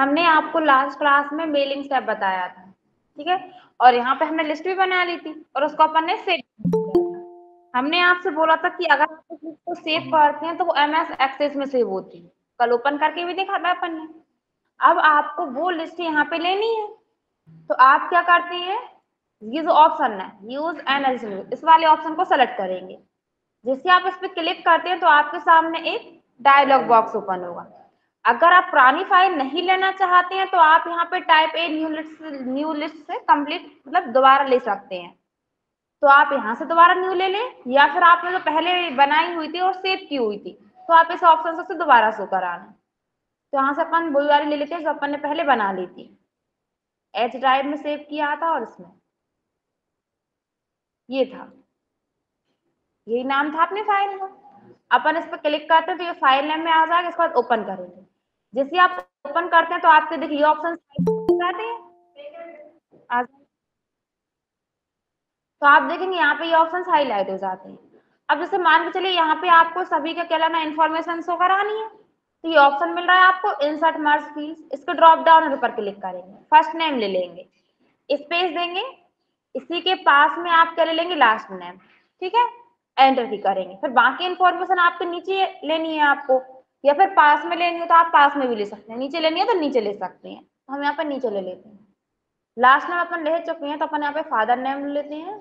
हमने आपको last class में मेलिंग स्टेप बताया था, ठीक है। और यहाँ पे हमने लिस्ट भी बना ली थी और उसको अपन ने सेव, हमने आपसे बोला था कि अगर उसको सेव करते हैं तो वो एमएस एक्सेस में सेव होती है। कल ओपन करके भी देखा था अपन ने। अब आपको वो लिस्ट यहाँ पे लेनी है, तो आप क्या करते हैं, ये जो ऑप्शन है यूज एंड, इस वाले ऑप्शन को सेलेक्ट करेंगे। जैसे आप इस पर क्लिक करते हैं तो आपके सामने एक डायलॉग बॉक्स ओपन होगा। अगर आप पुरानी फाइल नहीं लेना चाहते हैं तो आप यहाँ पे टाइप ए न्यू लिस्ट से कंप्लीट मतलब दोबारा ले सकते हैं। तो आप यहाँ से दोबारा न्यू ले लें, या फिर आपने जो पहले बनाई हुई थी और सेव की हुई थी तो आप इस ऑप्शन से दोबारा शो कराना। तो यहाँ से अपन वो वाली ले लेते हैं जो अपन ने पहले बना ली थी, एच ड्राइव में सेव किया था और इसमें ये था, यही नाम था अपनी फाइल का। अपन इस पर क्लिक करते हैं तो ये फाइल नेम में आ जाएगा। इसके बाद ओपन करेंगे। जैसे आप ओपन करते हैं तो आपके देखिए ऑप्शन आते हैं, तो आप देखेंगे यहाँ पे ये ऑप्शंस हाईलाइट हो जाते हैं। अब जैसे मान के चलिए यहाँ पे आपको सभी का कहलाना इन्फॉर्मेशन शो करानी है, तो ये ऑप्शन मिल रहा है आपको इंसर्ट मर्ज फील्ड्स, इसको ड्रॉप डाउन पर क्लिक करेंगे, फर्स्ट नेम ले लेंगे, स्पेस देंगे, इसी के पास में आप क्या ले लेंगे लास्ट नेम, ठीक है, एंटर की करेंगे। फिर बाकी इन्फॉर्मेशन आपके नीचे लेनी है आपको, या फिर पास में लेनी हो तो आप पास में भी ले सकते हैं, नीचे लेनी है तो नीचे ले सकते हैं। हम यहाँ पर नीचे ले लेते हैं। लास्ट नेम अपन ले चुके हैं तो अपन यहाँ पे फादर नेम ले लेते हैं।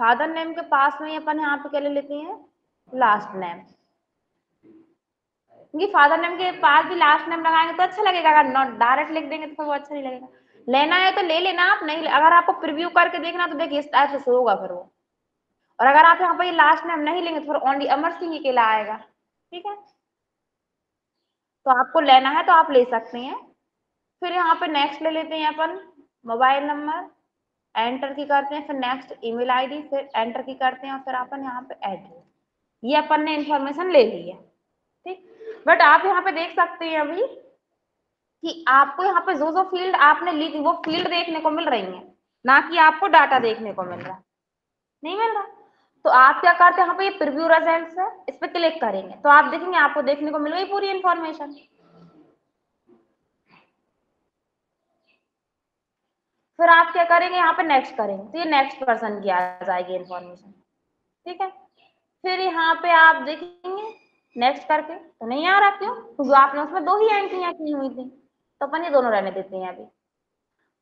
फादर नेम के पास में अपन यहाँ पे क्या ले लेते हैं, लास्ट नेम। क्योंकि फादर नेम के पास भी लास्ट नेम लगाएंगे तो अच्छा लगेगा, अगर नॉट डायरेक्ट लिख देंगे तो फिर वो अच्छा नहीं लगेगा। लेना है तो ले लेना आप, नहीं अगर आपको प्रिव्यू करके देखना तो देखिए इस टाइप से शो होगा फिर वो। और अगर आप यहाँ पर लास्ट नेम नहीं लेंगे तो फिर ओनली अमर सिंह के लिए आएगा, ठीक है। तो आपको लेना है तो आप ले सकते हैं। फिर यहाँ पे नेक्स्ट ले लेते हैं अपन, मोबाइल नंबर एंटर की करते हैं, फिर नेक्स्ट ईमेल आईडी, फिर एंटर की करते हैं, और फिर अपन यहाँ पे एड्रेस। ये अपन ने इंफॉर्मेशन ले ली है, ठीक। बट आप यहाँ पे देख सकते हैं अभी कि आपको यहाँ पे जो फील्ड आपने ली थी वो फील्ड देखने को मिल रही है, ना कि आपको डाटा देखने को मिल रहा है, नहीं मिल रहा। तो आप क्या करते हैं, यहाँ पे प्रीव्यू रिजल्ट्स है, इस पर क्लिक करेंगे तो आप देखेंगे आपको देखने को मिल गई पूरी इंफॉर्मेशन। फिर आप क्या करेंगे, यहाँ पे नेक्स्ट करेंगे तो ये नेक्स्ट पर्सन की आ जाएगी इन्फॉर्मेशन, ठीक है। फिर यहाँ पे आप देखेंगे नेक्स्ट करके तो नहीं आ रहा, क्यों? क्योंकि आपने उसमें दो ही एंट्रियां की हुई थी, तो अपन ये दोनों रहने देते हैं अभी।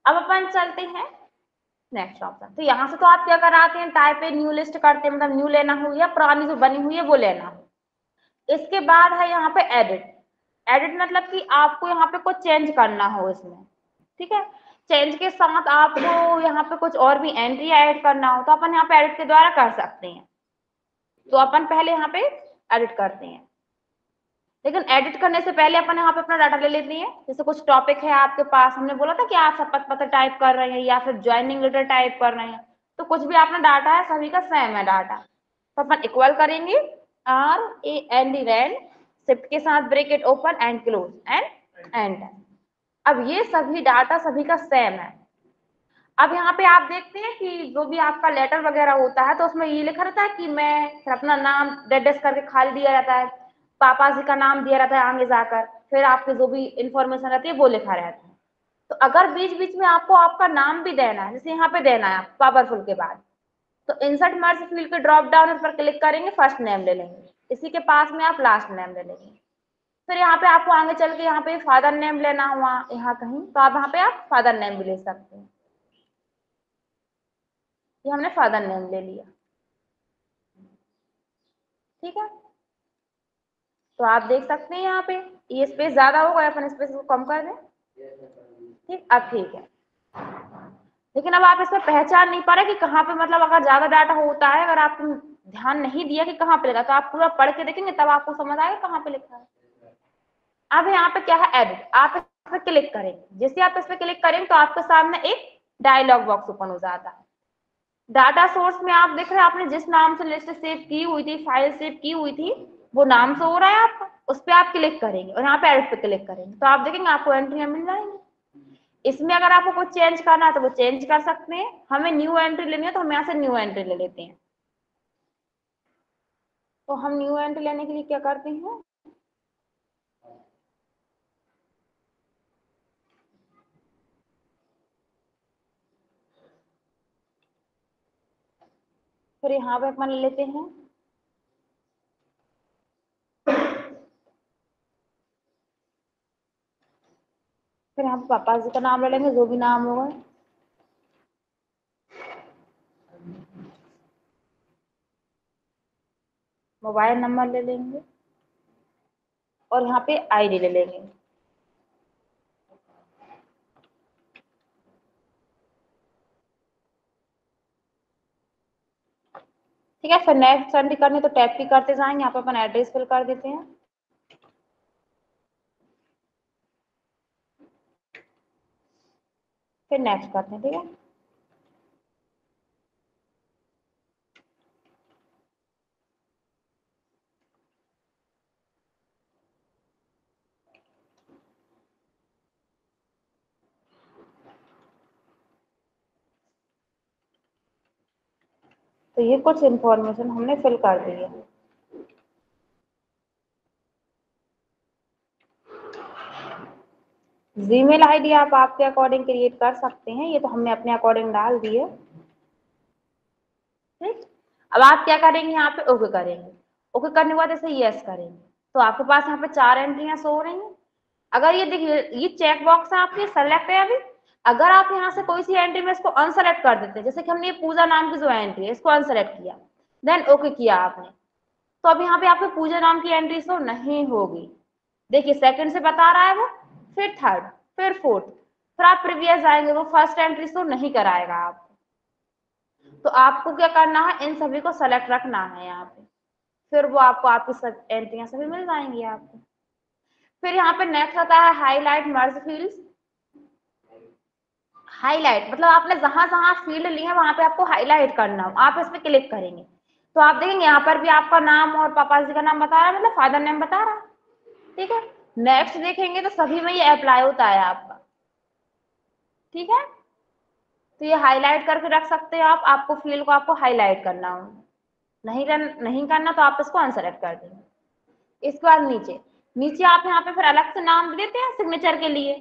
अब अपन चलते हैं नेक्स्ट ऑप्शन। तो यहाँ से तो आप क्या कराते हैं, टाइप ए न्यू लिस्ट करते हैं, मतलब न्यू लेना हो या पुरानी जो बनी हुई है वो लेना हो। इसके बाद है यहाँ पे एडिट। एडिट मतलब कि आपको यहाँ पे कुछ चेंज करना हो इसमें, ठीक है। चेंज के साथ आपको यहाँ पे कुछ और भी एंट्री ऐड करना हो तो अपन यहाँ पे एडिट के द्वारा कर सकते हैं। तो अपन पहले यहाँ पे एडिट करते हैं, लेकिन एडिट करने से पहले अपन यहाँ पे अपना डाटा ले लेते हैं। जैसे कुछ टॉपिक है आपके पास, हमने बोला था कि आप शपथ पत्र टाइप कर रहे हैं या फिर ज्वाइनिंग लेटर टाइप कर रहे हैं, तो कुछ भी आपने डाटा है सभी का सेम है डाटा। तो अपन इक्वल करेंगे R A N D rand, shift के साथ bracket open and close and end. अब ये सभी डाटा सभी का सेम है। अब यहाँ पे आप देखते हैं कि जो भी आपका लेटर वगैरह होता है तो उसमें ये लिखा रहता है कि मैं फिर अपना नाम डेडेस करके खाली दिया जाता है, पापा जी का नाम दिया रहता है आगे जाकर, फिर आपके जो भी इंफॉर्मेशन रहती है वो लिखा रहता है। तो अगर बीच बीच में आपको आपका नाम भी देना है, जैसे यहाँ पे देना है पावरफुल के बाद, तो इंसर्ट मर्ज फील्ड के ड्रॉप डाउन पर क्लिक करेंगे, फर्स्ट नेम ले लेंगे, इसी के पास में आप लास्ट नेम ले लेंगे। फिर यहाँ पे आपको आगे चल के यहाँ पे फादर नेम लेना हुआ यहाँ कहीं, तो आप यहाँ पे आप फादर नेम भी ले सकते हैं। ये हमने फादर नेम ले लिया, ठीक है। तो आप देख सकते हैं यहाँ पे ये स्पेस ज्यादा होगा, अपन स्पेस को कम कर दें, ठीक। अब ठीक है, लेकिन अब आप इसमें पहचान नहीं पा रहे कि कहाँ पे, मतलब अगर ज्यादा डाटा होता है, अगर आप ध्यान नहीं दिया कि कहाँ पे लिखा, तो आप पूरा पढ़ के देखेंगे तब आपको समझ आएगा कहाँ पे लिखा है। अब यहाँ पे क्या है एडिट, आप इस पर क्लिक करेंगे। जैसे आप इस पर क्लिक करेंगे तो आपके सामने एक डायलॉग बॉक्स ओपन हो जाता है। डाटा सोर्स में आप देख रहे हैं आपने जिस नाम से लिस्ट सेव की हुई थी, फाइल सेव की हुई थी, वो नाम से हो रहा है, आप उस पर आप क्लिक करेंगे और यहाँ पे एडिट पे क्लिक करेंगे तो आप देखेंगे आपको एंट्रियाँ मिल जाएंगी। इसमें अगर आपको कुछ चेंज करना है तो वो चेंज कर सकते हैं। हमें न्यू एंट्री लेनी है तो हम यहाँ से न्यू एंट्री ले लेते हैं। तो हम न्यू एंट्री लेने के लिए क्या करते हैं, फिर यहाँ पे अपन लेते हैं फिर यहाँ पे पापा जी का नाम ले लेंगे जो भी नाम होगा। मोबाइल नंबर ले लेंगे और यहाँ पे आईडी ले लेंगे। ठीक है, फिर नेक्स्ट एंट्री करनी तो टैप भी करते जाएंगे। यहाँ पर अपन एड्रेस फिल कर देते हैं। फिर नेक्स्ट करते हैं। ठीक है, तो ये कुछ इंफॉर्मेशन हमने फिल कर दी है। जीमेल आईडी आप आपके अकॉर्डिंग क्रिएट कर सकते हैं, ये तो हमने अपने अकॉर्डिंग डाल दी है। ठीक, अब आप क्या करेंगे, यहाँ पे ओके करेंगे। ओके करने के बाद ऐसे यस करेंगे तो आपके पास यहाँ पे 4 एंट्रियां शो हो रही हैं। अगर ये देखिए ये चेक बॉक्स है आपके सेलेक्ट है अभी, अगर आप यहाँ से कोई सी एंट्री में इसको अनसेलेक्ट कर देते हैं, जैसे कि हमने ये पूजा नाम की जो एंट्री है इसको अनसेलेक्ट किया, देन ओके किया आपने, तो अब यहाँ पे आपके पूजा नाम की एंट्री शो नहीं होगी। देखिए सेकंड से बता रहा है वो, फिर थर्ड, फिर फोर्थ, फिर आप प्रीवियस आएंगे वो फर्स्ट एंट्री शो नहीं कराएगा आपको। तो आपको क्या करना है, इन सभी को सेलेक्ट रखना है यहाँ पे, फिर वो आपको आपकी एंट्रियाँ सभी मिल जाएंगी आपको। फिर यहाँ पे नेक्स्ट आता है हाईलाइट मर्ज फील्ड। हाईलाइट मतलब आपने जहां जहां फील्ड ली है वहां पे आपको हाईलाइट करना हो, आप इस पे क्लिक करेंगे तो आप देखेंगे यहाँ पर भी आपका नाम और पापा जी का नाम बता रहा है, मतलब फादर नेम बता रहा है। ठीक है, नेक्स्ट देखेंगे तो सभी में ये अप्लाई होता है आपका। ठीक है, तो ये हाईलाइट करके रख सकते हो आप, आपको फील्ड को आपको हाईलाइट करना हो, नहीं करना तो आप इसको अनसेलेक्ट कर देंगे। इसके बाद नीचे नीचे आप यहाँ पे फिर अलग से नाम देते हैं सिग्नेचर के लिए।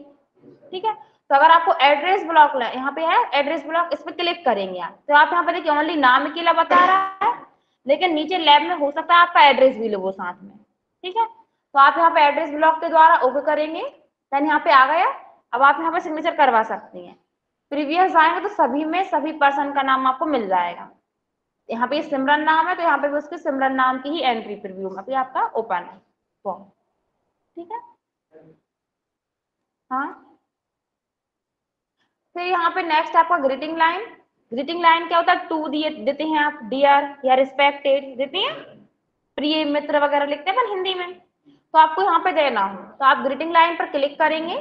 ठीक है, तो अगर आपको एड्रेस ब्लॉक यहाँ पे है एड्रेस ब्लॉक, इस पर क्लिक करेंगे आप तो आप यहाँ पे देखिए ओनली नाम अकेला बता रहा है, लेकिन नीचे लैब में हो सकता है आपका एड्रेस भी लो साथ में। ठीक है, तो आप यहाँ पे एड्रेस ब्लॉक के द्वारा ओके करेंगे, देन यहाँ पे आ गया। अब आप यहाँ पे सिग्नेचर करवा सकती हैं, प्रीवियस आएंगे तो सभी में सभी पर्सन का नाम आपको मिल जाएगा। यहाँ पे सिमरन नाम है तो यहाँ पे भी उसके सिमरन नाम की ही एंट्री प्रीव्यू में आपका ओपन है फॉर्म। ठीक है, हाँ, फिर यहाँ पे नेक्स्ट आपका ग्रीटिंग लाइन। ग्रीटिंग लाइन क्या होता है, टू दिए देते हैं आप, डियर या रिस्पेक्टेड देते हैं, प्रिय मित्र वगैरह लिखते हैं पर हिंदी में, तो आपको यहाँ पे देना हो तो आप ग्रीटिंग लाइन पर क्लिक करेंगे।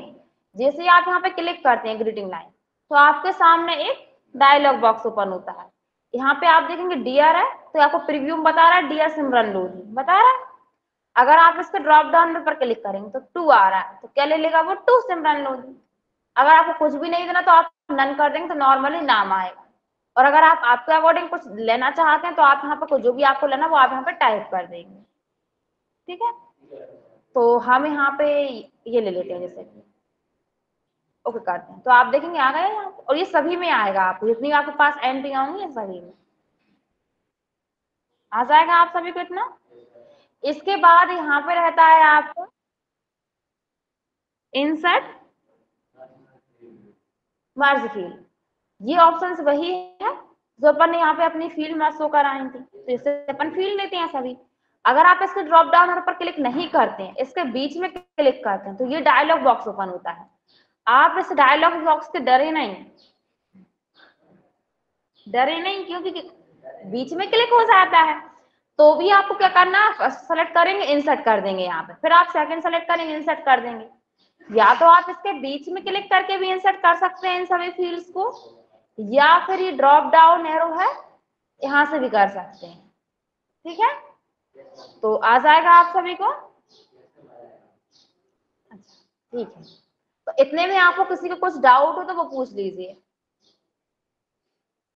जैसे ही आप यहाँ पे क्लिक करते हैं ग्रीटिंग लाइन तो आपके सामने एक डायलॉग बॉक्स ओपन होता है। यहाँ पे आप देखेंगे डियर है तो आपको प्रीव्यू बता रहा है डियर सिमरन लोधी बता रहा है। अगर आप इसके ड्रॉप डाउन पर क्लिक करेंगे तो टू आ रहा है तो क्या ले लेगा वो, टू सिमरन लोधी। अगर आपको कुछ भी नहीं देना तो आप नन कर देंगे तो नॉर्मली नाम आएगा, और अगर आप आपके अकॉर्डिंग कुछ लेना चाहते हैं तो आप यहाँ पर जो भी आपको लेना वो आप यहाँ पर टाइप कर देंगे। ठीक है, तो हम यहाँ पे ये ले लेते हैं जैसे कि ओके करते हैं तो आप देखेंगे आ गए यहाँ, और ये सभी में आएगा आपको, जितनी आपके पास एंट्रियाँ होंगी ये सभी में आ जाएगा आप सभी को इतना। इसके बाद यहाँ पे रहता है आपको इंसर्ट मर्ज फील्ड। ये ऑप्शंस वही है जो अपन यहाँ पे अपनी फील्ड में शो कराई थी, तो इससे अपन फील्ड लेते हैं सभी। अगर आप इसके ड्रॉप डाउन पर क्लिक नहीं करते हैं, इसके बीच में क्लिक करते हैं तो ये डायलॉग बॉक्स ओपन होता है। आप इस डायलॉग बॉक्स के डरे नहीं क्योंकि बीच में क्लिक हो जाता है, तो भी आपको क्या करना है, फर्स्ट सेलेक्ट करेंगे इंसर्ट कर देंगे यहाँ पे, फिर आप सेकंड सेलेक्ट करेंगे इंसर्ट कर देंगे, या तो आप इसके बीच में क्लिक करके भी इंसर्ट कर सकते हैं इन सभी फील्ड्स को, या फिर ये ड्रॉप डाउन एरो है यहाँ से भी कर सकते हैं। ठीक है, तो आ जाएगा आप सभी को। अच्छा ठीक है, तो इतने में आपको किसी को कुछ डाउट हो तो वो पूछ लीजिए।